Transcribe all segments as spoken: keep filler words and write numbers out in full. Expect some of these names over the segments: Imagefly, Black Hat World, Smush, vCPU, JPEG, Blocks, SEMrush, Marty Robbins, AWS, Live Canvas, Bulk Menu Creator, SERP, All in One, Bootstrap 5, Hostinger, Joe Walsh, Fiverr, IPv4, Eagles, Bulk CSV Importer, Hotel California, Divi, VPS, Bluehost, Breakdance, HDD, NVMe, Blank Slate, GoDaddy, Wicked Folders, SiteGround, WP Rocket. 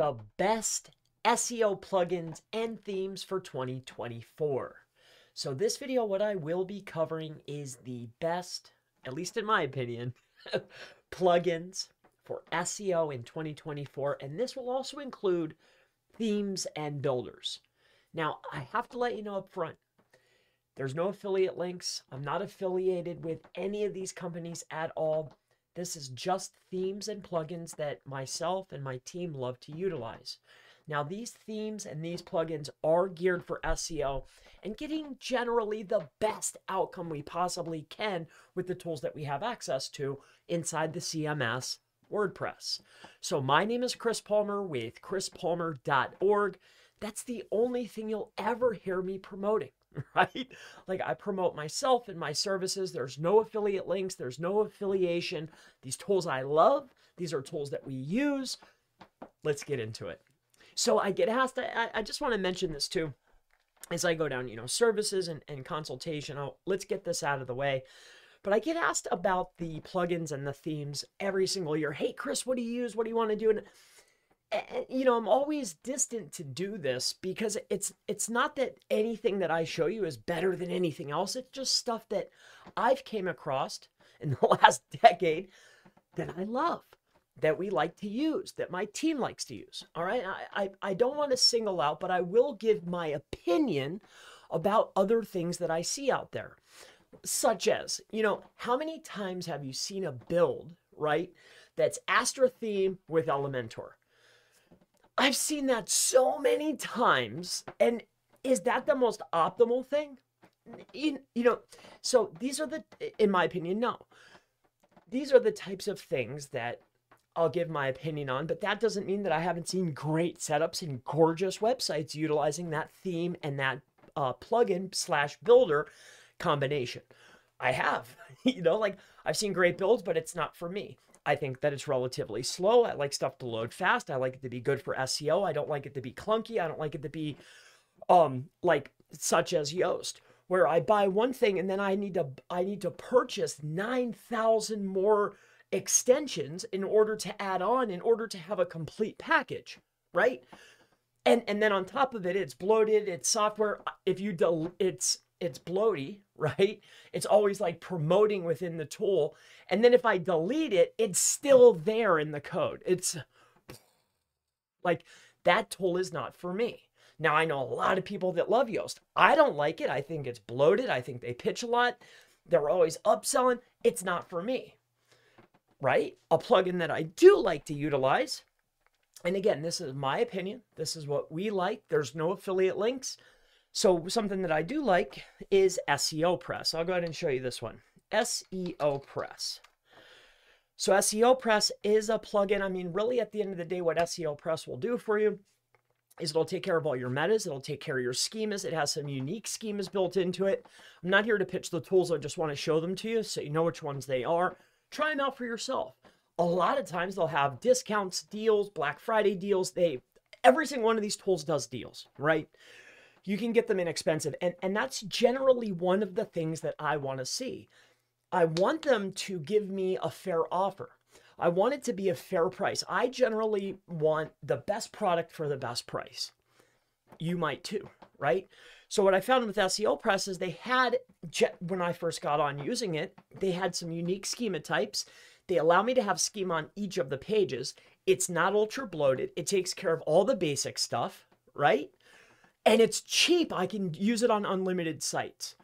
the best S E O plugins and themes for twenty twenty-four. So this video, what I will be covering is the best, at least in my opinion, plugins for S E O in twenty twenty-four. And this will also include themes and builders. Now, I have to let you know up front, there's no affiliate links. I'm not affiliated with any of these companies at all. This is just themes and plugins that myself and my team love to utilize. Now, these themes and these plugins are geared for S E O and getting generally the best outcome we possibly can with the tools that we have access to inside the C M S WordPress. So my name is Chris Palmer with chris palmer dot org. That's the only thing you'll ever hear me promoting, right? Like, I promote myself and my services. There's no affiliate links. There's no affiliation. These tools I love. These are tools that we use. Let's get into it. So I get asked, I, I just want to mention this too, as I go down, you know, services and, and consultation. I'll, let's get this out of the way. But I get asked about the plugins and the themes every single year. Hey, Chris, what do you use? What do you want to do? And, and you know, I'm always distant to do this because it's, it's not that anything that I show you is better than anything else. It's just stuff that I've came across in the last decade that I love, that we like to use, that my team likes to use, all right? I, I, I don't want to single out, but I will give my opinion about other things that I see out there, such as, you know, how many times have you seen a build, right, that's Astra theme with Elementor? I've seen that so many times, and is that the most optimal thing? You, you know, so these are the, in my opinion, no. These are the types of things that I'll give my opinion on, but that doesn't mean that I haven't seen great setups and gorgeous websites utilizing that theme and that uh, plugin slash builder combination. I have, you know, like I've seen great builds, but it's not for me. I think that it's relatively slow. I like stuff to load fast. I like it to be good for S E O. I don't like it to be clunky. I don't like it to be um, like such as Yoast, where I buy one thing and then I need to, I need to purchase nine thousand more extensions in order to add on, in order to have a complete package, right? And and then on top of it, it's bloated, it's software. If you del it's it's bloaty, right? It's always like promoting within the tool. And then if I delete it, it's still there in the code. It's like, that tool is not for me. Now, I know a lot of people that love Yoast. I don't like it. I think it's bloated. I think they pitch a lot. They're always upselling. It's not for me. Right? A plugin that I do like to utilize. And again, this is my opinion. This is what we like. There's no affiliate links. So something that I do like is S E O Press. I'll go ahead and show you this one. S E O Press. So S E O Press is a plugin. I mean, really at the end of the day, what S E O Press will do for you is it'll take care of all your metas. It'll take care of your schemas. It has some unique schemas built into it. I'm not here to pitch the tools. I just want to show them to you so you know which ones they are. Try them out for yourself. A lot of times they'll have discounts, deals, Black Friday deals. They, every single one of these tools does deals, right? You can get them inexpensive. And, and that's generally one of the things that I want to see. I want them to give me a fair offer. I want it to be a fair price. I generally want the best product for the best price. You might too, right? So what I found with S E O Press is they had, when I first got on using it, they had some unique schema types. They allow me to have schema on each of the pages. It's not ultra bloated. It takes care of all the basic stuff, right? And it's cheap. I can use it on unlimited sites.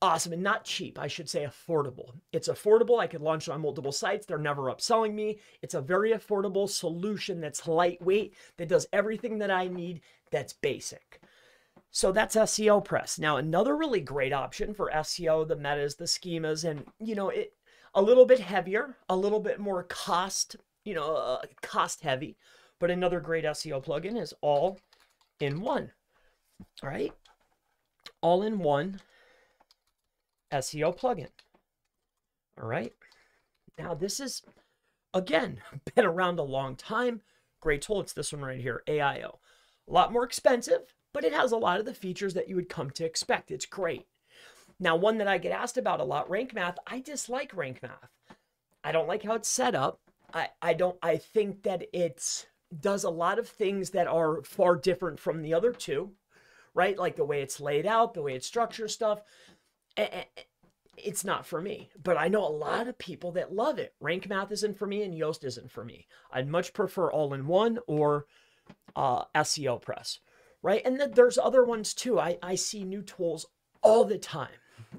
Awesome. And not cheap, I should say affordable. It's affordable. I could launch it on multiple sites. They're never upselling me. It's a very affordable solution that's lightweight, that does everything that I need, that's basic. So that's S E O Press. Now, another really great option for S E O, the metas, the schemas, and, you know, it a little bit heavier, a little bit more cost, you know, uh, cost heavy, but another great S E O plugin is All in One, all right? All in One S E O plugin, all right? Now, this is, again, been around a long time. Great tool. It's this one right here, A I O. A lot more expensive, but it has a lot of the features that you would come to expect. It's great. Now, one that I get asked about a lot, Rank Math. I dislike Rank Math. I don't like how it's set up. I, I don't, I think that it's does a lot of things that are far different from the other two, right? Like the way it's laid out, the way it structures stuff. It's not for me, but I know a lot of people that love it. Rank Math isn't for me and Yoast isn't for me. I'd much prefer All in One or uh, S E O Press, right? And then there's other ones too. I, I see new tools all the time.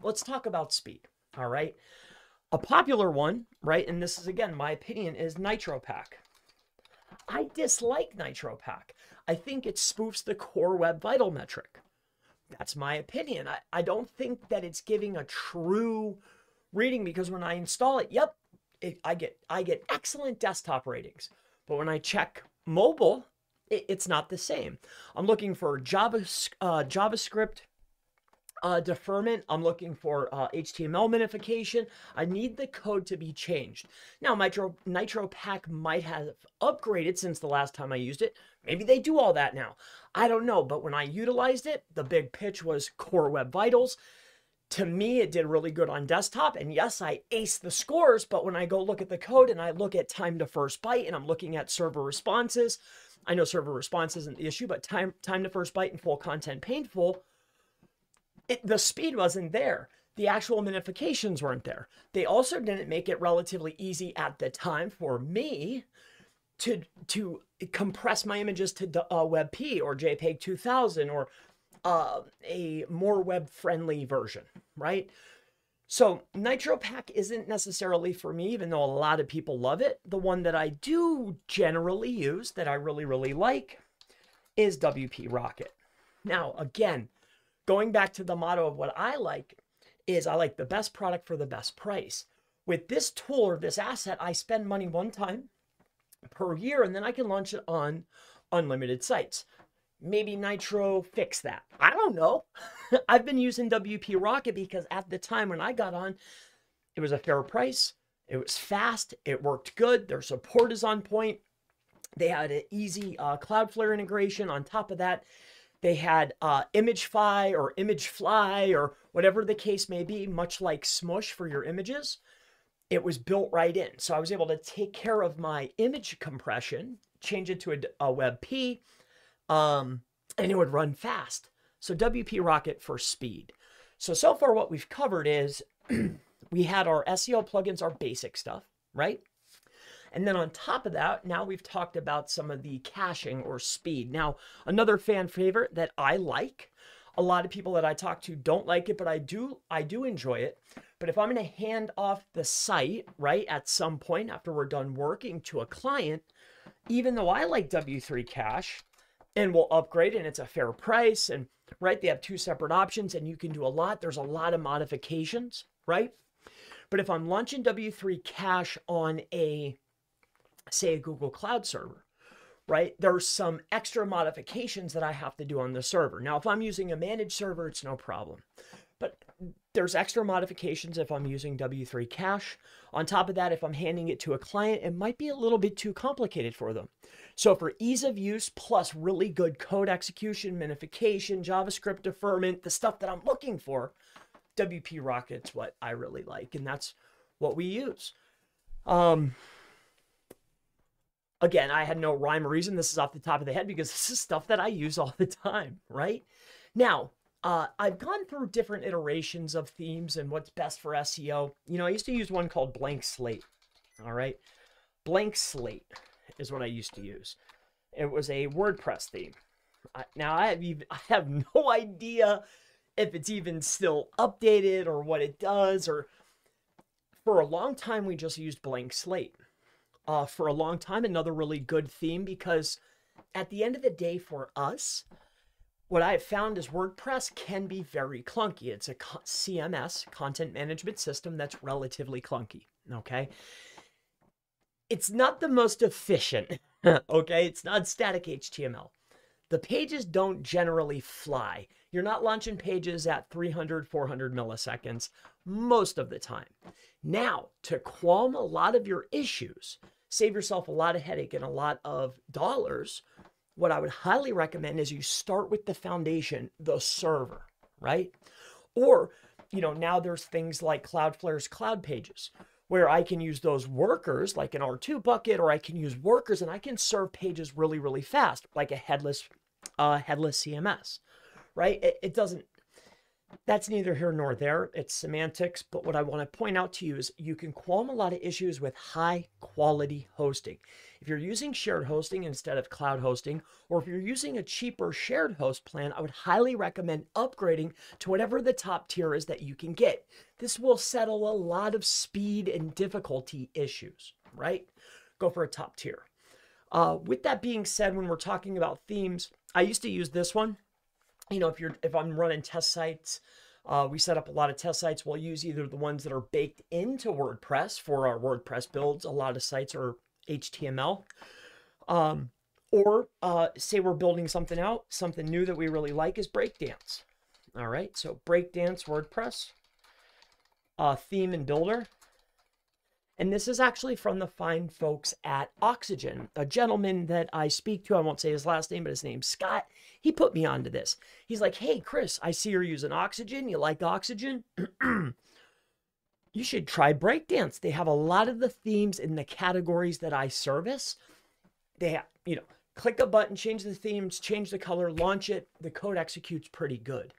Let's talk about speed, all right? A popular one, right? And this is, again, my opinion, is Nitro Pack. I dislike Nitro Pack. I think it spoofs the core web vital metric. That's my opinion. I, I don't think that it's giving a true reading, because when I install it, yep, it, I get I get excellent desktop ratings. But when I check mobile, it, it's not the same. I'm looking for Java, uh, JavaScript uh, deferment. I'm looking for uh, H T M L minification. I need the code to be changed. Now, Nitro, Nitro Pack might have upgraded since the last time I used it. Maybe they do all that now. I don't know, but when I utilized it, the big pitch was Core Web Vitals. To me, it did really good on desktop, and yes, I aced the scores, but when I go look at the code and I look at time to first byte and I'm looking at server responses, I know server response isn't the issue, but time, time to first byte and full content paintful, it, the speed wasn't there. The actual minifications weren't there. They also didn't make it relatively easy at the time for me to to compress my images to uh, WebP or JPEG two thousand or uh, a more web-friendly version, right? So Nitro Pack isn't necessarily for me, even though a lot of people love it. The one that I do generally use that I really, really like is W P Rocket. Now, again, going back to the motto of what I like is I like the best product for the best price. With this tool or this asset, I spend money one time per year, and then I can launch it on unlimited sites. Maybe Nitro fixed that. I don't know. I've been using W P Rocket because at the time when I got on, it was a fair price. It was fast. It worked good. Their support is on point. They had an easy uh, Cloudflare integration. On top of that, they had uh, Imagefly or Imagefly or whatever the case may be, much like Smush for your images. It was built right in. So I was able to take care of my image compression, change it to a, a WebP, um, and it would run fast. So W P Rocket for speed. So, so far what we've covered is we had our S E O plugins, our basic stuff, right? And then on top of that, now we've talked about some of the caching or speed. Now, another fan favorite that I like, a lot of people that I talk to don't like it, but I do, I do enjoy it. But if I'm going to hand off the site, right, at some point after we're done working to a client, even though I like W three Cache and we'll upgrade and it's a fair price and, right, they have two separate options and you can do a lot. There's a lot of modifications, right? But if I'm launching W three Cache on a, say, a Google Cloud server, right, there's some extra modifications that I have to do on the server. Now, if I'm using a managed server, it's no problem. But there's extra modifications if I'm using W three Cache. On top of that, if I'm handing it to a client, it might be a little bit too complicated for them. So for ease of use, plus really good code execution, minification, JavaScript deferment, the stuff that I'm looking for, W P Rocket's what I really like, and that's what we use. Um... Again, I had no rhyme or reason. This is off the top of the head because this is stuff that I use all the time, right? Now, uh, I've gone through different iterations of themes and what's best for S E O. You know, I used to use one called Blank Slate, all right? Blank Slate is what I used to use. It was a WordPress theme. I, now, I have, even, I have no idea if it's even still updated or what it does. Or for a long time, we just used Blank Slate. Uh, for a long time, another really good theme, because at the end of the day for us, what I have found is WordPress can be very clunky. It's a C M S, content management system, that's relatively clunky, okay? It's not the most efficient, okay? It's not static H T M L. The pages don't generally fly. You're not launching pages at three hundred, four hundred milliseconds most of the time. Now, to qualm a lot of your issues, save yourself a lot of headache and a lot of dollars, what I would highly recommend is you start with the foundation, the server, right? Or, you know, now there's things like Cloudflare's Cloud Pages, where I can use those workers like an R two bucket, or I can use workers and I can serve pages really, really fast, like a headless, uh, headless C M S, right? It, it doesn't, that's neither here nor there. It's semantics. But what I want to point out to you is you can qualm a lot of issues with high quality hosting. If you're using shared hosting instead of cloud hosting, or if you're using a cheaper shared host plan, I would highly recommend upgrading to whatever the top tier is that you can get. This will settle a lot of speed and difficulty issues, right? Go for a top tier. Uh, with that being said, when we're talking about themes, I used to use this one. You know, if you're, if I'm running test sites, uh, we set up a lot of test sites. We'll use either the ones that are baked into WordPress for our WordPress builds. A lot of sites are H T M L, um, or uh, say we're building something out, something new that we really like is Breakdance. All right. So Breakdance WordPress, uh, theme and builder. And this is actually from the fine folks at Oxygen, a gentleman that I speak to. I won't say his last name, but his name's Scott. He put me onto this. He's like, hey, Chris, I see you're using Oxygen. You like Oxygen? You should try Breakdance. They have a lot of the themes in the categories that I service. They have, you know, click a button, change the themes, change the color, launch it. The code executes pretty good.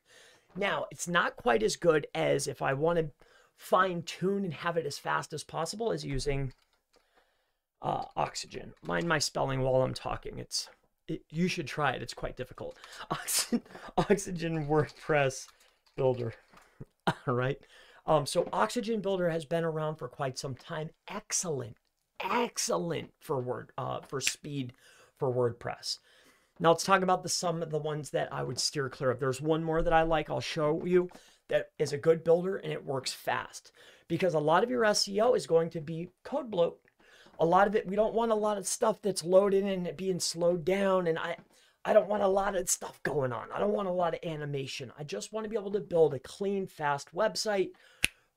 Now, it's not quite as good as if I wanted fine tune and have it as fast as possible as using uh, Oxygen. Mind my spelling while I'm talking. It's it, you should try it. It's quite difficult. Oxygen, Oxygen WordPress Builder. All right. Um, so Oxygen Builder has been around for quite some time. Excellent, excellent for word uh, for speed for WordPress. Now let's talk about the some of the ones that I would steer clear of. There's one more that I like. I'll show you. That is a good builder and it works fast because a lot of your S E O is going to be code bloat. A lot of it, we don't want a lot of stuff that's loaded and it being slowed down. And I, I don't want a lot of stuff going on. I don't want a lot of animation. I just want to be able to build a clean, fast website.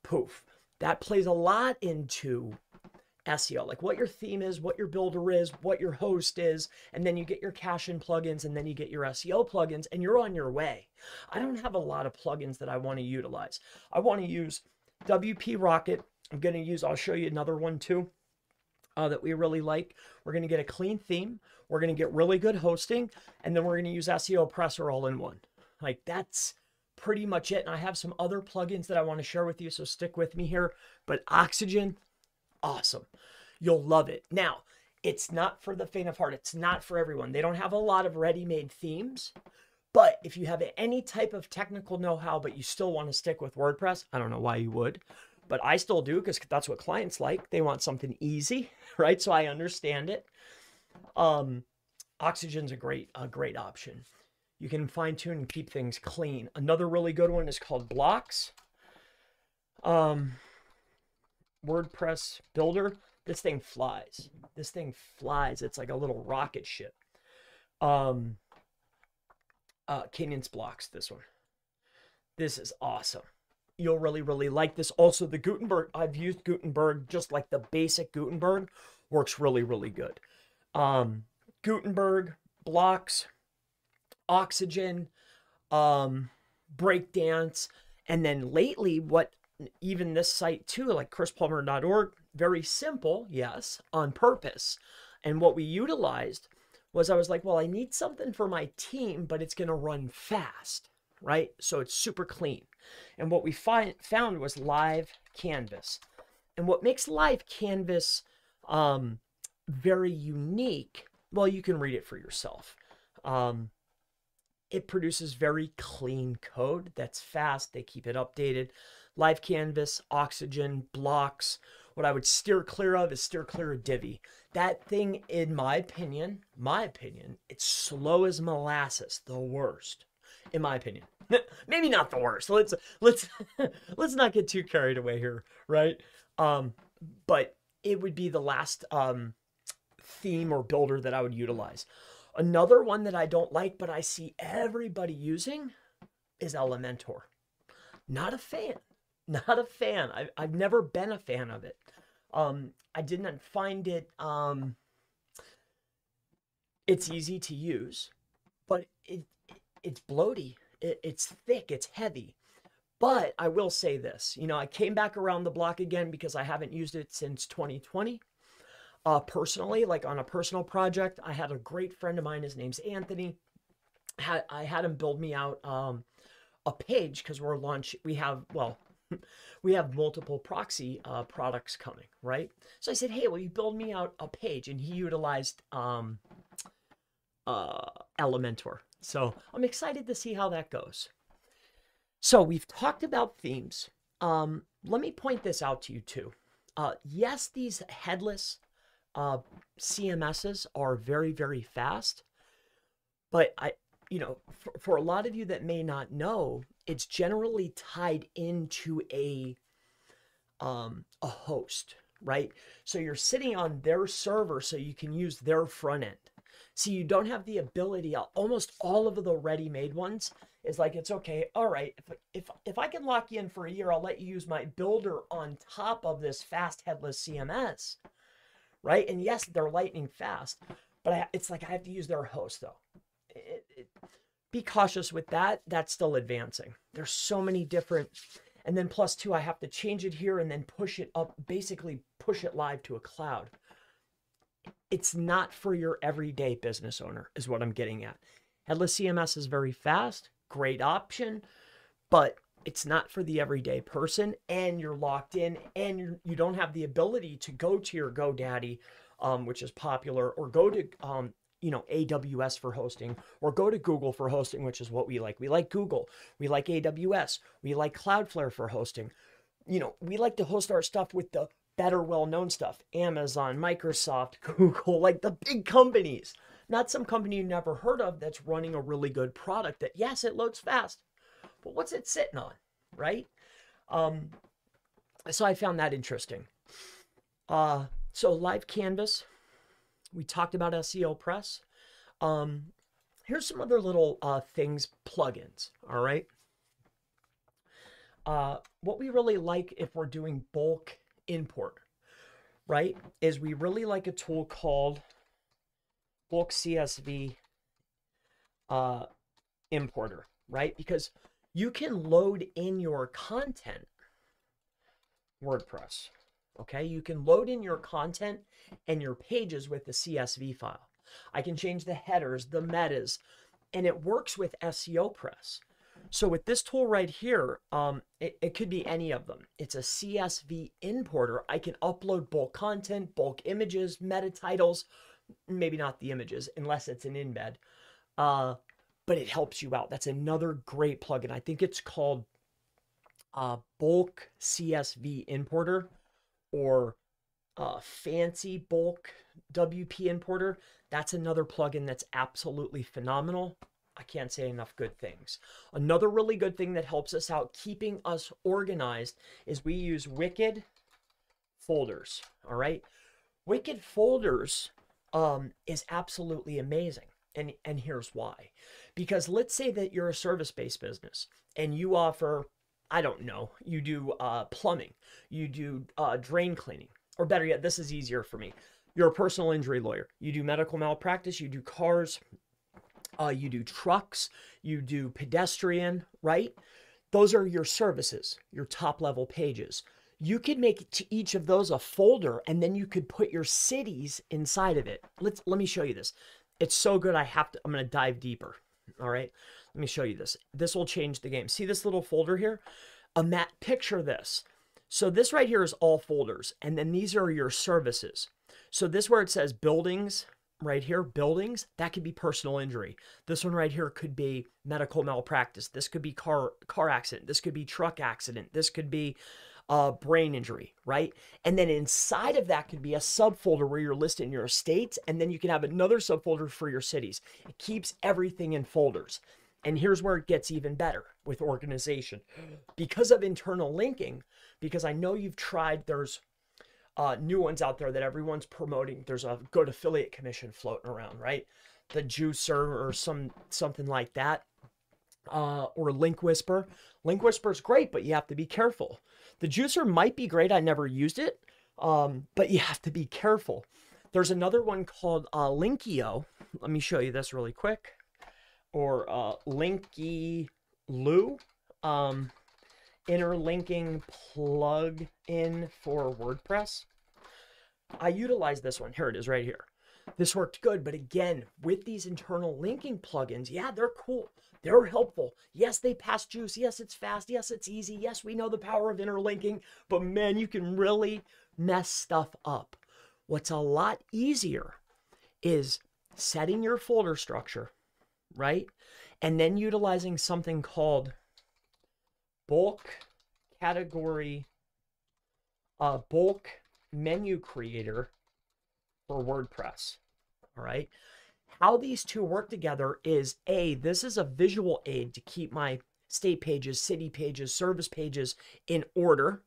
Poof. That plays a lot into S E O, like what your theme is, what your builder is, what your host is, and then you get your caching plugins, and then you get your S E O plugins, and you're on your way. I don't have a lot of plugins that I want to utilize. I want to use W P Rocket. I'm going to use, I'll show you another one too uh, that we really like. We're going to get a clean theme. We're going to get really good hosting, and then we're going to use S E O Press or All in One. Like that's pretty much it. And I have some other plugins that I want to share with you, so stick with me here. But Oxygen, awesome. You'll love it. Now, it's not for the faint of heart. It's not for everyone. They don't have a lot of ready-made themes, but if you have any type of technical know-how, but you still want to stick with WordPress, I don't know why you would, but I still do because that's what clients like. They want something easy, right? So I understand it. Um, Oxygen's a great, a great option. You can fine-tune and keep things clean. Another really good one is called Blocks. Um... WordPress builder. This thing flies. This thing flies. It's like a little rocket ship. Um, uh, Canyons Blocks, this one. This is awesome. You'll really, really like this. Also, the Gutenberg, I've used Gutenberg, just like the basic Gutenberg, works really, really good. Um, Gutenberg, Blocks, Oxygen, um, Breakdance, and then lately what even this site too, like chris palmer dot org, very simple, yes, on purpose. And what we utilized was I was like, well, I need something for my team, but it's going to run fast, right? So it's super clean. And what we find, found was Live Canvas. And what makes Live Canvas um, very unique, well, you can read it for yourself. Um, it produces very clean code that's fast. They keep it updated. Live Canvas, Oxygen, Blocks. What I would steer clear of is steer clear of Divi. That thing, in my opinion, my opinion, it's slow as molasses. The worst, in my opinion. Maybe not the worst. Let's let's let's not get too carried away here, right? Um, but it would be the last um, theme or builder that I would utilize. Another one that I don't like, but I see everybody using, is Elementor. Not a fan. Not a fan. I've, I've never been a fan of it. Um, I didn't find it. Um, it's easy to use, but it, it it's bloaty. It, it's thick. It's heavy. But I will say this, you know, I came back around the block again because I haven't used it since twenty twenty. Uh, personally, like on a personal project, I had a great friend of mine. His name's Anthony. Had, I had him build me out um, a page because we're launch. We have, well, we have multiple proxy uh, products coming, right? So I said, hey, will you build me out a page? And he utilized um, uh, Elementor. So I'm excited to see how that goes. So we've talked about themes. Um, let me point this out to you too. Uh, yes, these headless uh, C M Ss are very, very fast, but I, you know, for, for a lot of you that may not know, it's generally tied into a, um, a host, right? So you're sitting on their server so you can use their front end. So you don't have the ability, almost all of the ready-made ones is like, it's okay, all right, if, if, if I can lock you in for a year, I'll let you use my builder on top of this fast headless C M S, right? And yes, they're lightning fast, but I, it's like I have to use their host though. It, it, be cautious with that. That's still advancing. There's so many different, and then plus two, I have to change it here and then push it up, basically push it live to a cloud. It's not for your everyday business owner is what I'm getting at. Headless C M S is very fast, great option, but it's not for the everyday person, and you're locked in, and you're, you don't have the ability to go to your GoDaddy, um, which is popular, or go to, um, you know, A W S for hosting, or go to Google for hosting, which is what we like. We like Google. We like A W S. We like Cloudflare for hosting. You know, we like to host our stuff with the better well-known stuff, Amazon, Microsoft, Google, like the big companies, not some company you never heard of that's running a really good product that, yes, it loads fast, but what's it sitting on, right? Um, so I found that interesting. Uh, so Live Canvas, we talked about S E O Press. Um, here's some other little uh, things, plugins, all right? Uh, what we really like if we're doing bulk import, right, is we really like a tool called Bulk C S V uh, Importer, right? Because you can load in your content, WordPress, okay? You can load in your content and your pages with the C S V file. I can change the headers, the metas, and it works with S E O Press. So with this tool right here, um, it, it could be any of them. It's a C S V importer. I can upload bulk content, bulk images, meta titles, maybe not the images, unless it's an embed, uh, but it helps you out. That's another great plugin. I think it's called uh, Bulk C S V Importer or uh, Fancy Bulk W P Importer. That's another plugin that's absolutely phenomenal. I can't say enough good things. Another really good thing that helps us out, keeping us organized, is we use Wicked Folders, all right? Wicked Folders um, is absolutely amazing, and, and here's why. Because let's say that you're a service-based business, and you offer, I don't know, you do uh, plumbing, you do uh, drain cleaning, or better yet, this is easier for me. You're a personal injury lawyer. You do medical malpractice, you do cars, Uh, you do trucks, you do pedestrian, right? Those are your services, your top level pages. You could make to each of those a folder, and then you could put your cities inside of it. Let's, let me show you this. It's so good. I have to, I'm going to dive deeper. All right. Let me show you this. This will change the game. See this little folder here? A map, picture this. So this right here is all folders. And then these are your services. So this where it says buildings, right here, buildings, that could be personal injury. This one right here could be medical malpractice. This could be car car accident. This could be truck accident. This could be uh, brain injury, right? And then inside of that could be a subfolder where you're listing your states, and then you can have another subfolder for your cities. It keeps everything in folders. And here's where it gets even better with organization. Because of internal linking, because I know you've tried, there's Uh, new ones out there that everyone's promoting. There's a good affiliate commission floating around, right? The Juicer or some something like that, uh, or Link Whisper. Link Whisper is great, but you have to be careful. The Juicer might be great. I never used it, um, but you have to be careful. There's another one called uh, Linkio. Let me show you this really quick, or uh, Linky Lou. Um, interlinking plug in for WordPress. I utilized this one. Here it is right here. This worked good, but again, with these internal linking plugins, yeah, they're cool. They're helpful. Yes, they pass juice. Yes, it's fast. Yes, it's easy. Yes, we know the power of interlinking, but man, you can really mess stuff up. What's a lot easier is setting your folder structure, right? And then utilizing something called bulk category, uh, bulk menu creator for WordPress. All right. How these two work together is A, this is a visual aid to keep my state pages, city pages, service pages in order.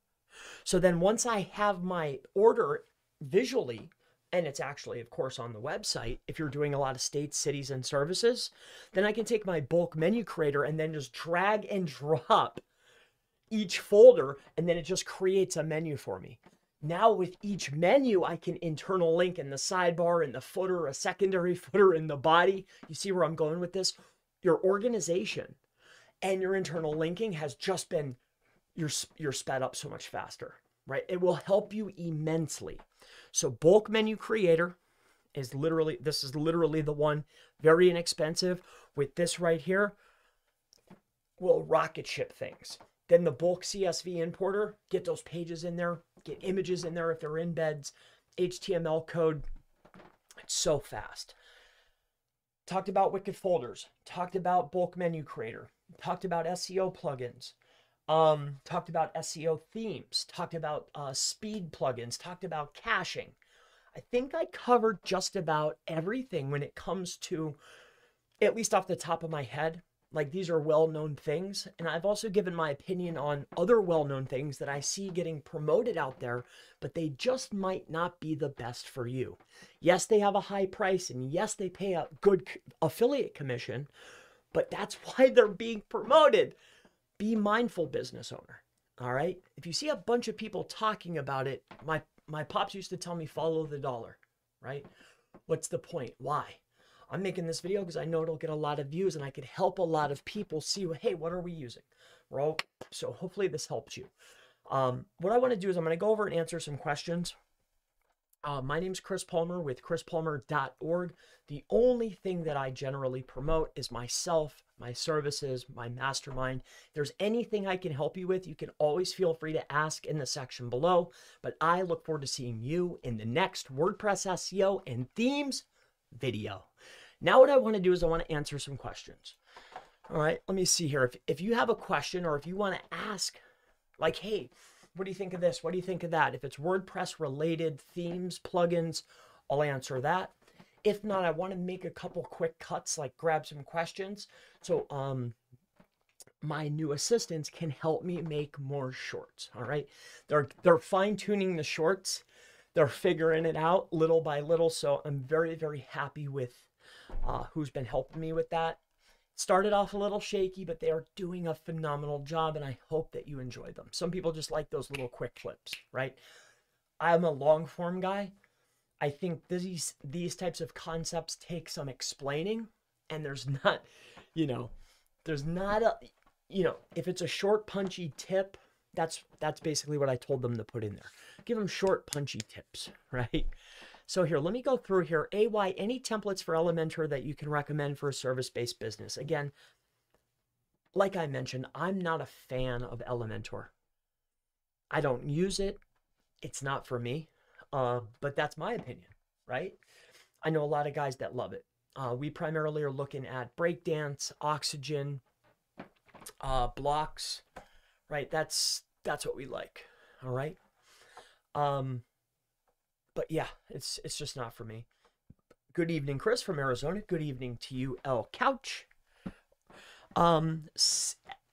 So then once I have my order visually, and it's actually, of course, on the website, if you're doing a lot of states, cities, and services, then I can take my bulk menu creator and then just drag and drop each folder, and then it just creates a menu for me. Now with each menu, I can internal link in the sidebar, in the footer, a secondary footer, in the body. You see where I'm going with this? Your organization and your internal linking has just been, you're, you're sped up so much faster, right? It will help you immensely. So bulk menu creator is literally, this is literally the one, very inexpensive. With this right here, will rocket ship things. Then the bulk C S V importer, get those pages in there, get images in there if they're embeds, H T M L code. It's so fast. Talked about Wicked Folders, talked about bulk menu creator, talked about S E O plugins, um, talked about S E O themes, talked about uh, speed plugins, talked about caching. I think I covered just about everything when it comes to, at least off the top of my head. Like, these are well-known things. And I've also given my opinion on other well-known things that I see getting promoted out there, but they just might not be the best for you. Yes, they have a high price, and yes, they pay a good affiliate commission, but that's why they're being promoted. Be mindful, business owner, all right? If you see a bunch of people talking about it, my, my pops used to tell me, follow the dollar, right? What's the point? Why? I'm making this video because I know it'll get a lot of views and I could help a lot of people see, hey, what are we using? We're all, so hopefully this helps you. Um, what I want to do is I'm going to go over and answer some questions. Uh, my name's Chris Palmer with chris palmer dot org. The only thing that I generally promote is myself, my services, my mastermind. If there's anything I can help you with, you can always feel free to ask in the section below. But I look forward to seeing you in the next WordPress S E O and themes video. Now what I want to do is I want to answer some questions. All right, let me see here. If, if you have a question or if you want to ask, like, hey, what do you think of this? What do you think of that? If it's WordPress related themes, plugins, I'll answer that. If not, I want to make a couple quick cuts, like grab some questions. So um, my new assistants can help me make more shorts. All right, they're, they're fine tuning the shorts. They're figuring it out little by little. So I'm very, very happy with uh, who's been helping me with that. Started off a little shaky, but they are doing a phenomenal job. And I hope that you enjoyed them. Some people just like those little quick clips, right? I'm a long form guy. I think these, these types of concepts take some explaining, and there's not, you know, there's not a, you know, if it's a short, punchy tip, That's, that's basically what I told them to put in there. Give them short, punchy tips, right? So here, let me go through here. A Y, any templates for Elementor that you can recommend for a service-based business? Again, like I mentioned, I'm not a fan of Elementor. I don't use it. It's not for me, uh, but that's my opinion, right? I know a lot of guys that love it. Uh, we primarily are looking at Breakdance, Oxygen, uh, Blocks, right? That's... that's what we like. All right. Um, but yeah, it's, it's just not for me. Good evening, Chris from Arizona. Good evening to you, L Couch. Um,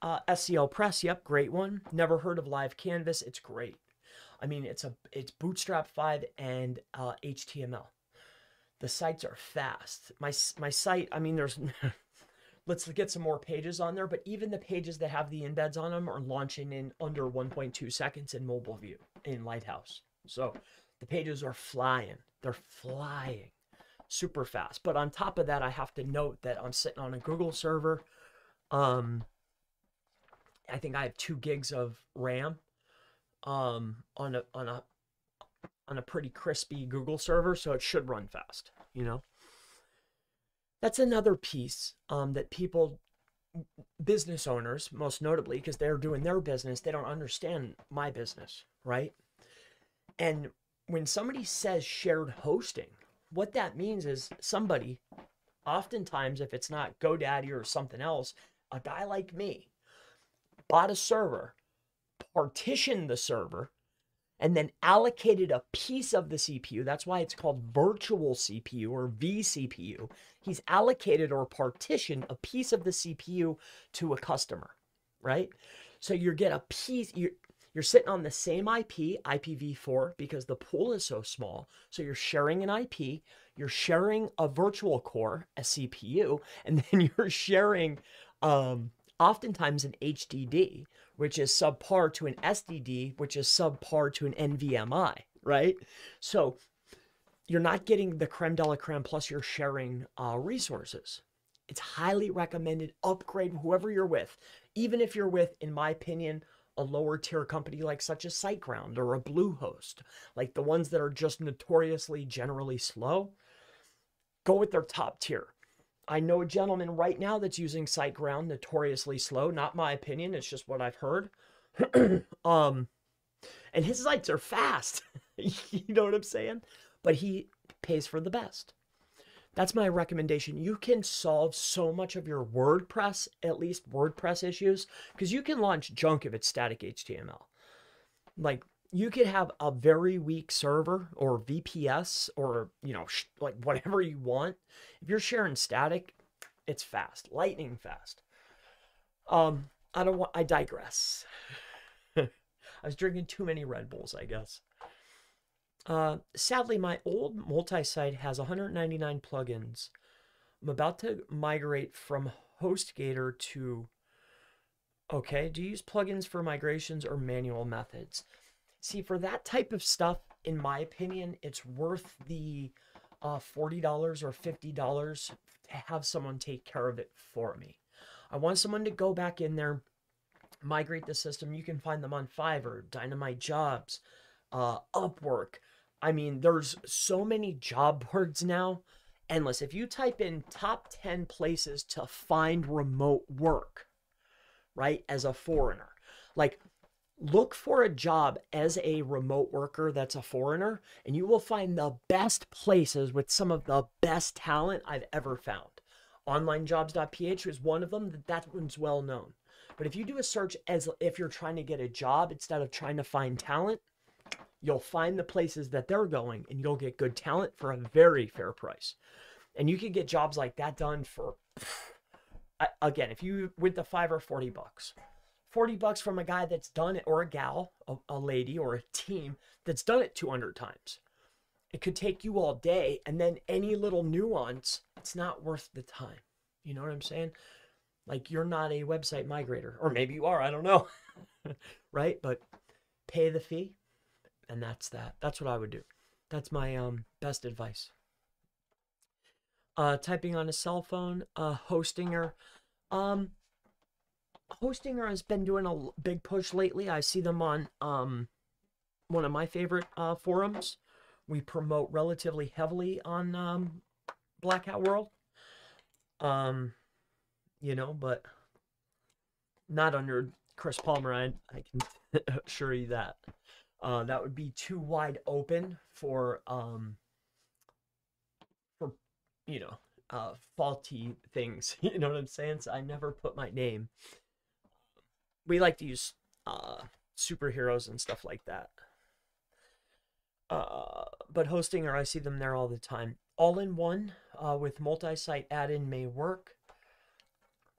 uh, S E O Press. Yep. Great one. Never heard of Live Canvas. It's great. I mean, it's a, it's Bootstrap five and, uh, H T M L. The sites are fast. My, my site, I mean, there's, let's get some more pages on there, but even the pages that have the embeds on them are launching in under one point two seconds in mobile view in Lighthouse. So the pages are flying. They're flying super fast. But on top of that, I have to note that I'm sitting on a Google server. Um, I think I have two gigs of RAM um, on a on a on a pretty crispy Google server, so it should run fast. You know, that's another piece um, that people, business owners, most notably, because they're doing their business, they don't understand my business, right? And when somebody says shared hosting, what that means is somebody, oftentimes if it's not GoDaddy or something else, a guy like me bought a server, partitioned the server, and then allocated a piece of the C P U. That's why it's called virtual C P U or vCPU. He's allocated or partitioned a piece of the C P U to a customer, right? So you get a piece, you're, you're sitting on the same I P, I P v four, because the pool is so small. So you're sharing an I P, you're sharing a virtual core, a C P U, and then you're sharing um, oftentimes an H D D, which is subpar to an S D D, which is subpar to an N V M I, right? So you're not getting the creme de la creme, plus you're sharing uh, resources. It's highly recommended. Upgrade whoever you're with. Even if you're with, in my opinion, a lower tier company like such as SiteGround or a Bluehost, like the ones that are just notoriously generally slow, go with their top tier. I know a gentleman right now that's using SiteGround, notoriously slow. Not my opinion. It's just what I've heard. um, and his sites are fast. You know what I'm saying? But he pays for the best. That's my recommendation. You can solve so much of your WordPress, at least WordPress issues, because you can launch junk if it's static H T M L. Like, you could have a very weak server or V P S or, you know, sh like whatever you want. If you're sharing static, it's fast, lightning fast. Um, I don't want, I digress. I was drinking too many Red Bulls, I guess. Uh, sadly, my old multi-site has one hundred ninety-nine plugins. I'm about to migrate from HostGator to, okay, do you use plugins for migrations or manual methods? See, for that type of stuff, in my opinion, it's worth the uh, forty dollars or fifty dollars to have someone take care of it for me. I want someone to go back in there, migrate the system. You can find them on Fiverr, Dynamite Jobs, uh, Upwork. I mean, there's so many job boards now, endless. If you type in top ten places to find remote work, right, as a foreigner, like, look for a job as a remote worker that's a foreigner, and you will find the best places with some of the best talent I've ever found. Online jobs dot p h is one of them. That, that one's well known. But if you do a search as if you're trying to get a job instead of trying to find talent, you'll find the places that they're going, and you'll get good talent for a very fair price. And you can get jobs like that done for, again, if you went to Fiverr, forty bucks. forty bucks from a guy that's done it, or a gal, a, a lady, or a team that's done it two hundred times. It could take you all day, and then any little nuance, it's not worth the time. You know what I'm saying? Like, you're not a website migrator, or maybe you are, I don't know, right? But pay the fee, and that's that. That's what I would do. That's my um, best advice. Uh, typing on a cell phone, uh, Hostinger. Um, Hostinger has been doing a big push lately. I see them on um, one of my favorite uh, forums. We promote relatively heavily on um, Black Hat World. Um, you know, but not under Chris Palmer, I, I can assure you that. Uh, that would be too wide open for, um, for you know, uh, faulty things. You know what I'm saying? So I never put my name. We like to use uh, superheroes and stuff like that. Uh, but Hostinger, I see them there all the time. All in One uh, with multi-site add-in may work.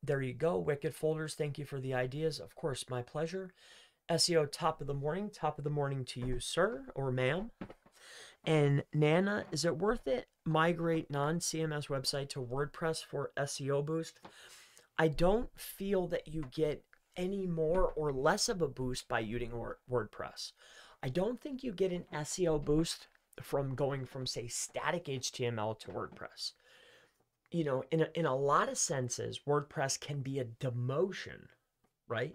There you go. Wicked Folders, thank you for the ideas. Of course, my pleasure. S E O Top of the Morning. Top of the morning to you, sir or ma'am. And Nana, is it worth it? Migrate non-C M S website to WordPress for S E O boost. I don't feel that you get any more or less of a boost by using WordPress. I don't think you get an S E O boost from going from, say, static H T M L to WordPress. You know, in a, in a lot of senses, WordPress can be a demotion, right?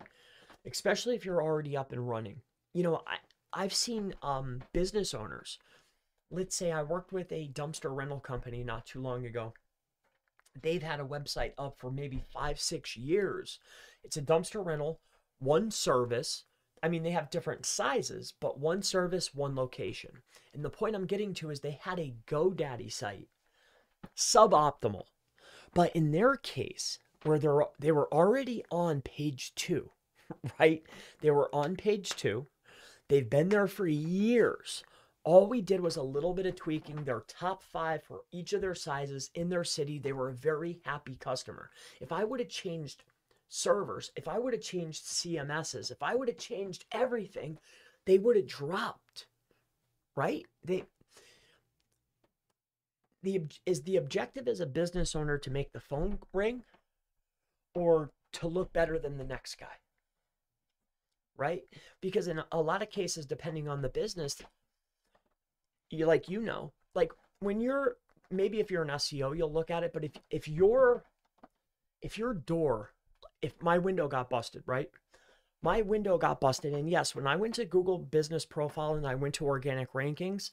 especially if you're already up and running. You know, I, I've seen um, business owners. Let's say I worked with a dumpster rental company not too long ago. They've had a website up for maybe five, six years. It's a dumpster rental, one service. I mean, they have different sizes, but one service, one location. And the point I'm getting to is they had a GoDaddy site, suboptimal. But in their case, where they're, they were already on page two, right? They were on page two. They've been there for years. All we did was a little bit of tweaking, their top five for each of their sizes in their city. They were a very happy customer. If I would have changed servers, if I would have changed C M Ss, if I would have changed everything, they would have dropped, right? They, the, is the objective as a business owner to make the phone ring or to look better than the next guy, right? Because in a lot of cases, depending on the business, you like, you know, like when you're, maybe if you're an S E O, you'll look at it, but if, if your, if your door, if my window got busted, right? My window got busted. And yes, when I went to Google Business Profile and I went to Organic Rankings,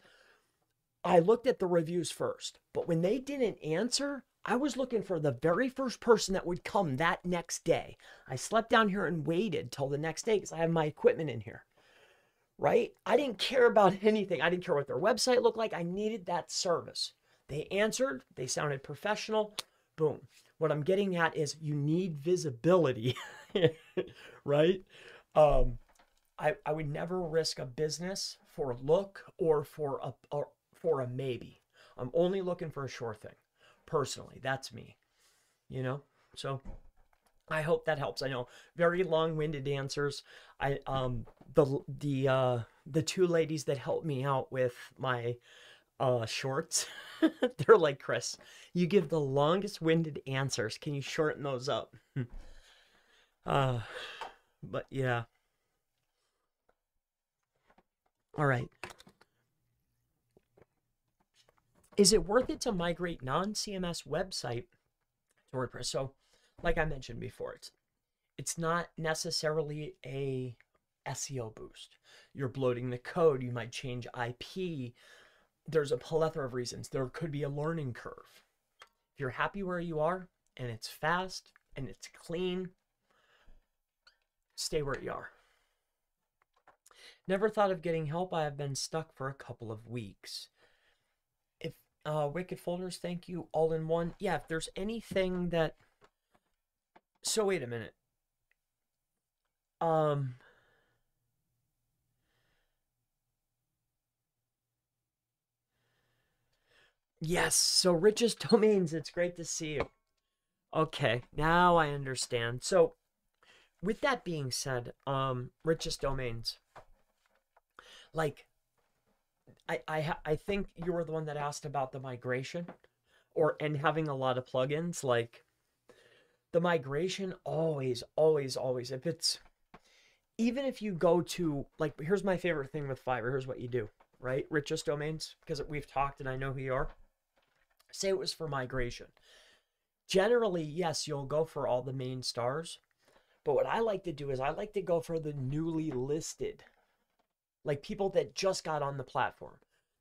I looked at the reviews first, but when they didn't answer, I was looking for the very first person that would come that next day. I slept down here and waited till the next day because I have my equipment in here. Right? I didn't care about anything. I didn't care what their website looked like. I needed that service. They answered. They sounded professional. Boom. What I'm getting at is you need visibility, right? Um, I, I would never risk a business for a look or for a, or for a maybe. I'm only looking for a sure thing. Personally, that's me, you know? So I hope that helps. I know, very long-winded answers. I um the the uh the two ladies that helped me out with my uh shorts, they're like, Chris, you give the longest-winded answers. Can you shorten those up? uh but yeah. All right. Is it worth it to migrate non-C M S website to WordPress? So like I mentioned before, it's, it's not necessarily a S E O boost. You're bloating the code. You might change I P. There's a plethora of reasons. There could be a learning curve. If you're happy where you are and it's fast and it's clean, stay where you are. Never thought of getting help. I have been stuck for a couple of weeks. If uh, Wicked Folders, thank you. All in One. Yeah, if there's anything that... So wait a minute. Um, yes, so Richest Domains, it's great to see you. Okay, now I understand. So with that being said, um, Richest Domains, like I, I, I think you were the one that asked about the migration or and having a lot of plugins, like the migration always, always, always, if it's, even if you go to, like, here's my favorite thing with Fiverr. Here's what you do, right? Richest Domains, because we've talked and I know who you are. Say it was for migration. Generally, yes, you'll go for all the main stars. But what I like to do is I like to go for the newly listed, like people that just got on the platform.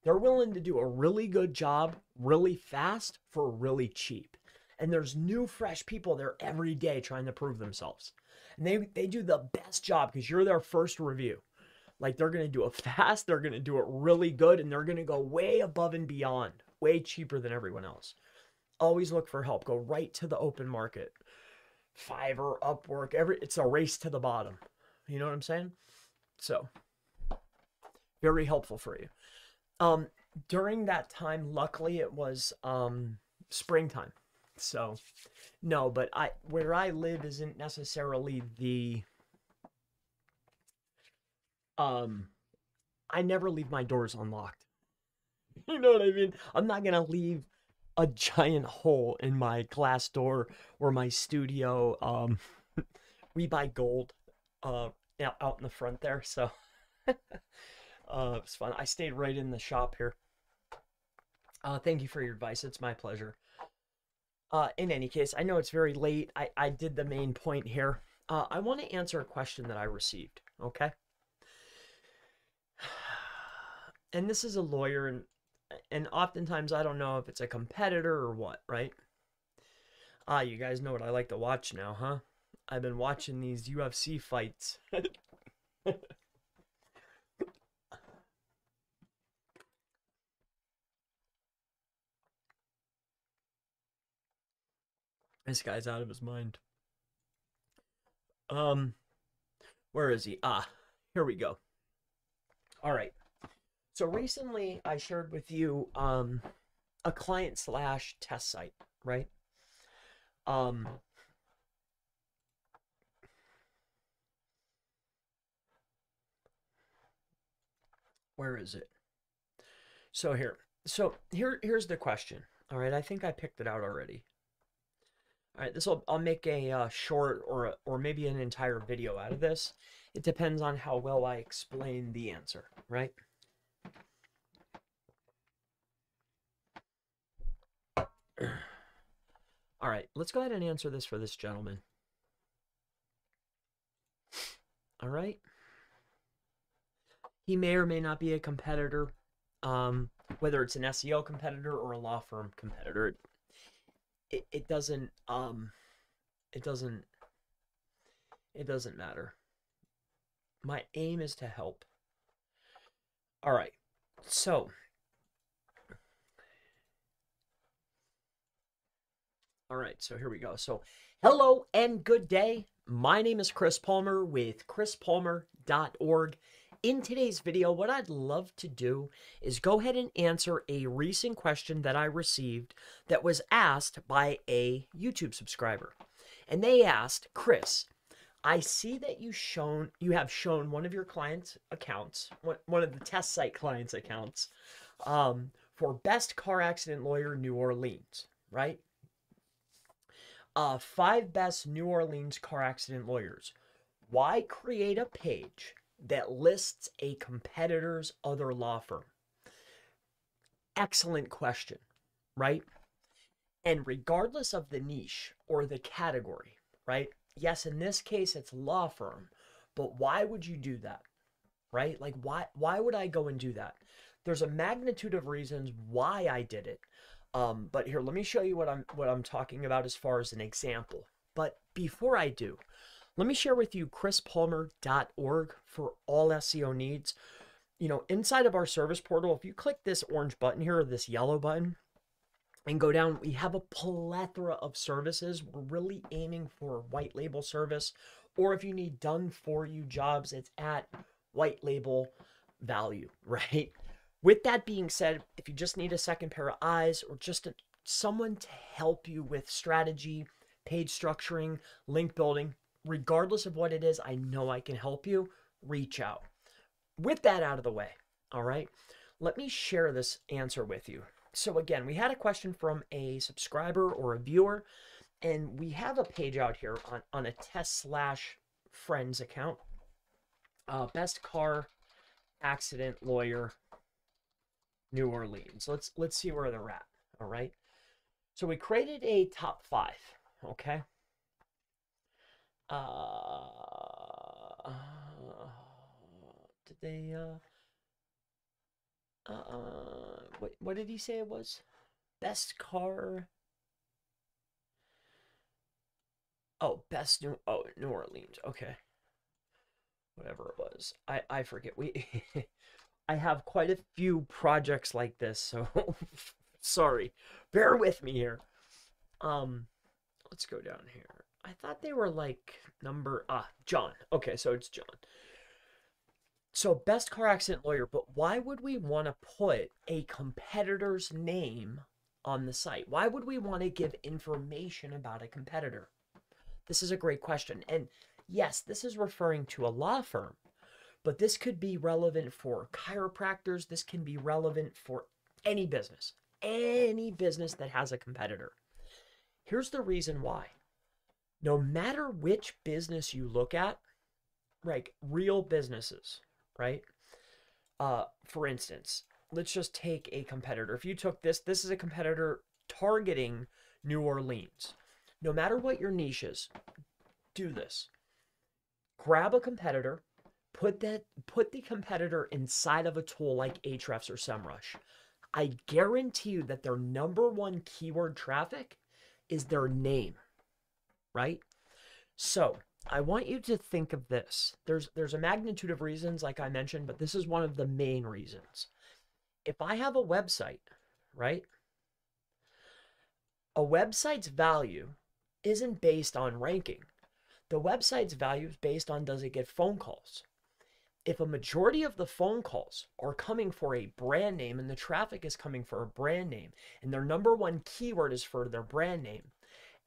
They're willing to do a really good job really fast for really cheap. And there's new, fresh people there every day trying to prove themselves. And they, they do the best job because you're their first review. Like, they're going to do it fast. They're going to do it really good. And they're going to go way above and beyond, way cheaper than everyone else. Always look for help. Go right to the open market. Fiverr, Upwork, every, it's a race to the bottom. You know what I'm saying? So, very helpful for you. Um, during that time, luckily, it was um, springtime. So no, but I, where I live isn't necessarily the, um, I never leave my doors unlocked. You know what I mean? I'm not going to leave a giant hole in my glass door or my studio. Um, we buy gold, uh, out in the front there. So, uh, it was fun. I stayed right in the shop here. Uh, thank you for your advice. It's my pleasure. Uh, in any case, I know it's very late. I, I did the main point here. uh, I want to answer a question that I received, okay? And this is a lawyer, and and oftentimes I don't know if it's a competitor or what, right? Ah, you guys know what I like to watch now, huh? I've been watching these U F C fights. This guy's out of his mind. Um, where is he? Ah, here we go. All right. So recently I shared with you um, a client slash test site, right? Um, where is it? So here, so here, here's the question. All right. I think I picked it out already. All right, this will, I'll make a uh, short or a, or maybe an entire video out of this. It depends on how well I explain the answer, right? All right, let's go ahead and answer this for this gentleman. All right. He may or may not be a competitor, um, whether it's an S E O competitor or a law firm competitor. It, it doesn't, um, it doesn't, it doesn't matter. My aim is to help. All right. So, all right. So here we go. So hello and good day. My name is Chris Palmer with chris palmer dot org. In today's video, what I'd love to do is go ahead and answer a recent question that I received that was asked by a YouTube subscriber. And they asked, Chris, I see that you shown you have shown one of your clients' accounts, one of the test site clients' accounts, um, for Best Car Accident Lawyer New Orleans, right? Uh, five Best New Orleans Car Accident Lawyers. Why create a page that lists a competitor's other law firm? Excellent question, right? And regardless of the niche or the category, right? Yes, in this case, it's law firm, but why would you do that, right? Like, why, why would I go and do that? There's a magnitude of reasons why I did it. Um, but here, let me show you what I'm, what I'm talking about as far as an example. But before I do, let me share with you chris palmer dot org for all S E O needs. You know, inside of our service portal, if you click this orange button here, or this yellow button, and go down, we have a plethora of services. We're really aiming for white label service, or if you need done for you jobs, it's at white label value, right? With that being said, if you just need a second pair of eyes or just a, someone to help you with strategy, page structuring, link building, regardless of what it is, I know I can help you. Reach out. With that out of the way, all right, let me share this answer with you. So again, we had a question from a subscriber or a viewer, and we have a page out here on, on a test slash friends account. Uh, Best Car Accident Lawyer New Orleans. Let's, let's see where they're at, all right? So we created a top five, okay? Uh, uh, did they, uh, uh, what, what did he say it was? Best car. Oh, best new, oh, New Orleans. Okay. Whatever it was. I, I forget. We, I have quite a few projects like this, so sorry, bear with me here. Um, let's go down here. I thought they were like number, ah, John. Okay, so it's John. So Best Car Accident Lawyer, but why would we want to put a competitor's name on the site? Why would we want to give information about a competitor? This is a great question. And yes, this is referring to a law firm, but this could be relevant for chiropractors. This can be relevant for any business, any business that has a competitor. Here's the reason why. No matter which business you look at, like real businesses, right? Uh, for instance, let's just take a competitor. If you took this, this is a competitor targeting New Orleans. No matter what your niche is, do this. grab a competitor, put that, put the competitor inside of a tool like Ahrefs or SEMrush. I guarantee you that their number one keyword traffic is their name, right? So I want you to think of this. There's, there's a magnitude of reasons, like I mentioned, but this is one of the main reasons. If I have a website, right? A website's value isn't based on ranking. The website's value is based on, does it get phone calls? If a majority of the phone calls are coming for a brand name and the traffic is coming for a brand name and their number one keyword is for their brand name,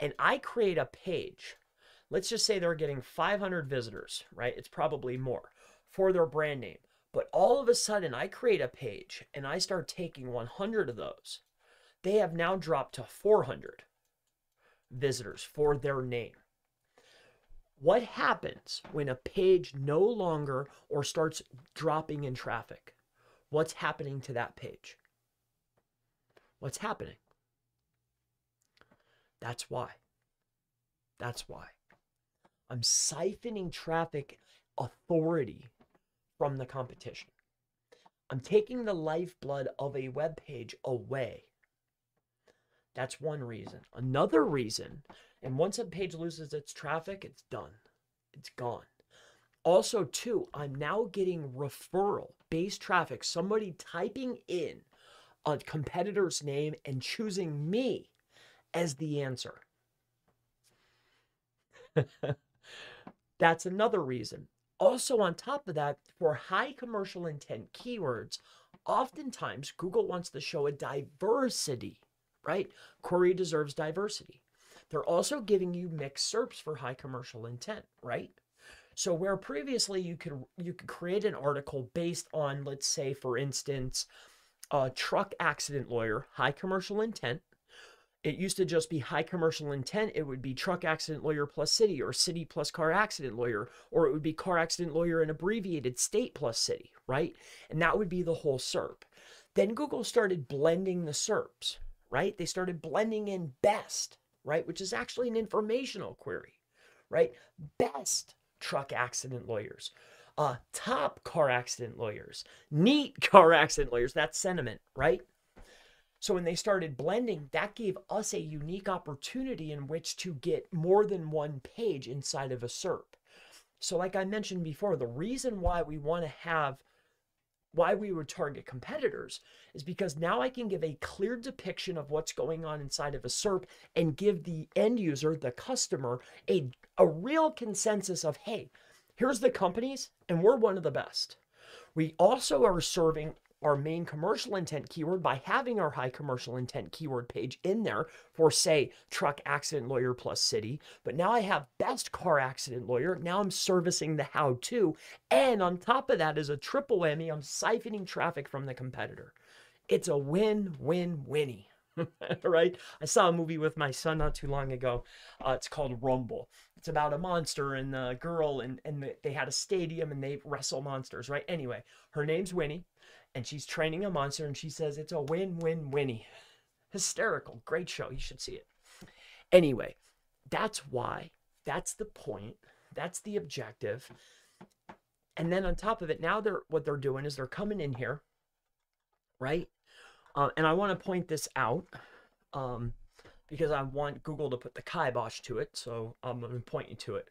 and I create a page, let's just say they're getting five hundred visitors, right? It's probably more for their brand name. But all of a sudden I create a page and I start taking one hundred of those. They have now dropped to four hundred visitors for their name. What happens when a page no longer or starts dropping in traffic? What's happening to that page? What's happening? That's why. That's why. I'm siphoning traffic authority from the competition. I'm taking the lifeblood of a web page away. That's one reason. Another reason, and once a page loses its traffic, it's done. It's gone. Also, too, I'm now getting referral-based traffic. Somebody typing in a competitor's name and choosing me as the answer. That's another reason. Also, on top of that, for high commercial intent keywords, oftentimes Google wants to show a diversity. Right? Query deserves diversity. They're also giving you mixed S E R Ps for high commercial intent, right? So where previously you could you could create an article based on, let's say, for instance, a truck accident lawyer, high commercial intent. It used to just be high commercial intent. It would be truck accident lawyer plus city, or city plus car accident lawyer, or it would be car accident lawyer and abbreviated state plus city, right? And that would be the whole S E R P. Then Google started blending the S E R Ps. Right? They started blending in best, right? Which is actually an informational query, right? Best truck accident lawyers, uh, top car accident lawyers, neat car accident lawyers, that's sentiment, right? So when they started blending, that gave us a unique opportunity in which to get more than one page inside of a S E R P. So like I mentioned before, the reason why we want to have why we would target competitors is because now I can give a clear depiction of what's going on inside of a S E R P and give the end user, the customer, a, a real consensus of, hey, here's the companies and we're one of the best. We also are serving our main commercial intent keyword by having our high commercial intent keyword page in there for, say, truck accident lawyer plus city. But now I have best car accident lawyer. Now I'm servicing the how to. And on top of that is a triple whammy. I'm siphoning traffic from the competitor. It's a win, win, winny, right? I saw a movie with my son not too long ago. Uh, it's called Rumble. It's about a monster and a girl, and, and the, they had a stadium and they wrestle monsters, right? Anyway, her name's Winnie. And she's training a monster, and she says, it's a win-win-winny. Hysterical. Great show. You should see it. Anyway, that's why. That's the point. That's the objective. And then on top of it, now they're what they're doing is they're coming in here, right? Uh, and I want to point this out um, because I want Google to put the kibosh to it, so I'm going to point you to it.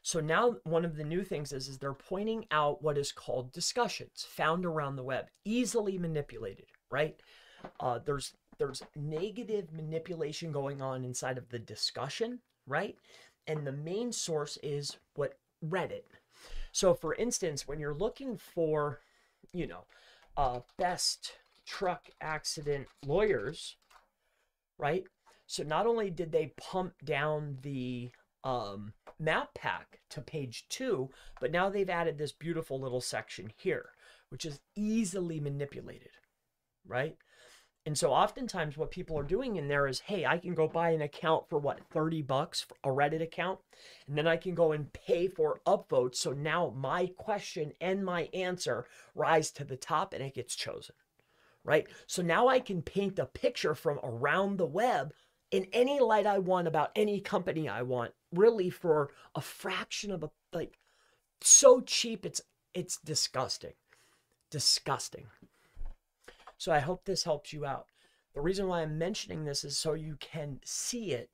So now one of the new things is, is they're pointing out what is called discussions found around the web, easily manipulated, right? Uh, there's, there's negative manipulation going on inside of the discussion, right? And the main source is what Reddit. So for instance, when you're looking for, you know, uh, best truck accident lawyers, right? So not only did they pump down the um map pack to page two, but now they've added this beautiful little section here, which is easily manipulated, right? And so oftentimes what people are doing in there is, hey, I can go buy an account for what, thirty bucks, a Reddit account, and then I can go and pay for upvotes, so now my question and my answer rise to the top and it gets chosen, right? So now I can paint a picture from around the web in any light I want about any company I want, really for a fraction of a, like so cheap, it's it's disgusting. Disgusting. So I hope this helps you out. The reason why I'm mentioning this is so you can see it,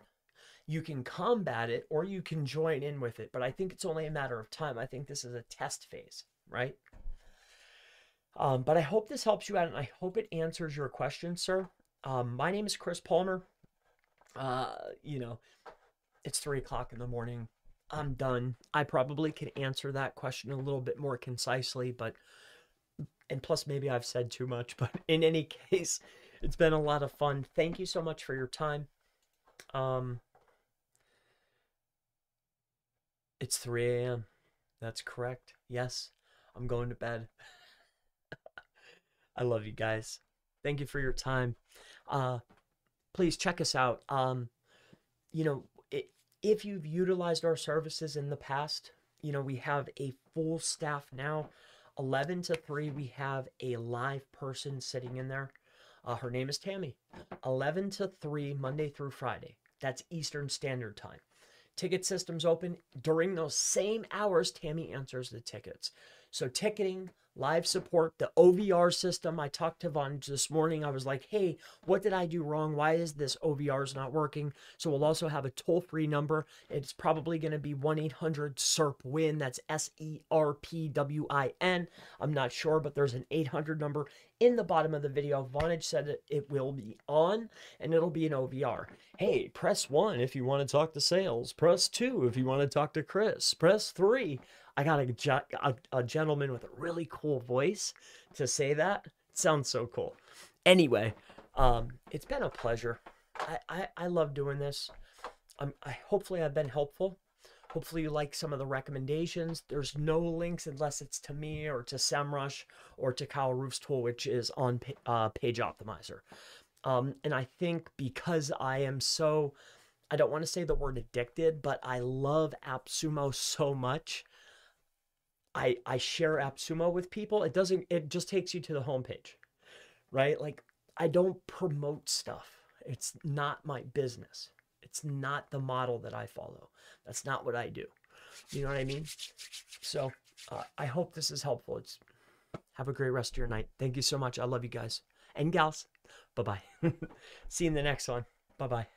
you can combat it, or you can join in with it. But I think it's only a matter of time. I think this is a test phase, right? Um, but I hope this helps you out, and I hope it answers your question, sir. Um, my name is Chris Palmer. Uh, you know, it's three o'clock in the morning. I'm done. I probably could answer that question a little bit more concisely, but, and plus maybe I've said too much, but in any case, it's been a lot of fun. Thank you so much for your time. Um, it's three A M That's correct. Yes, I'm going to bed. I love you guys. Thank you for your time. Uh, please check us out. Um, you know, it, if you've utilized our services in the past, you know, we have a full staff now. eleven to three, we have a live person sitting in there. Uh, her name is Tammy. eleven to three, Monday through Friday. That's Eastern Standard Time. Ticket systems open. During those same hours, Tammy answers the tickets. So ticketing, live support, the O V R system. I talked to Vonage this morning. I was like, hey, what did I do wrong? Why is this O V Rs not working? So we'll also have a toll-free number. It's probably going to be one eight hundred S E R P W I N. That's S E R P W I N. I'm not sure, but there's an eight hundred number in the bottom of the video. Vonage said it, it will be on, and it'll be an O V R. Hey, press one if you want to talk to sales. Press two if you want to talk to Chris. Press three. I got a, a, a gentleman with a really cool voice to say that. It sounds so cool. Anyway, um, it's been a pleasure. I, I, I love doing this. Um, I hopefully I've been helpful. Hopefully you like some of the recommendations. There's no links unless it's to me or to SEMrush or to Kyle Roof's tool, which is on uh, Page Optimizer. Um, and I think because I am so, I don't want to say the word addicted, but I love AppSumo so much. I, I share AppSumo with people. It doesn't, it just takes you to the homepage, right? Like, I don't promote stuff. It's not my business. It's not the model that I follow. That's not what I do. You know what I mean? So uh, I hope this is helpful. It's, have a great rest of your night. Thank you so much. I love you guys and gals. Bye-bye. See you in the next one. Bye-bye.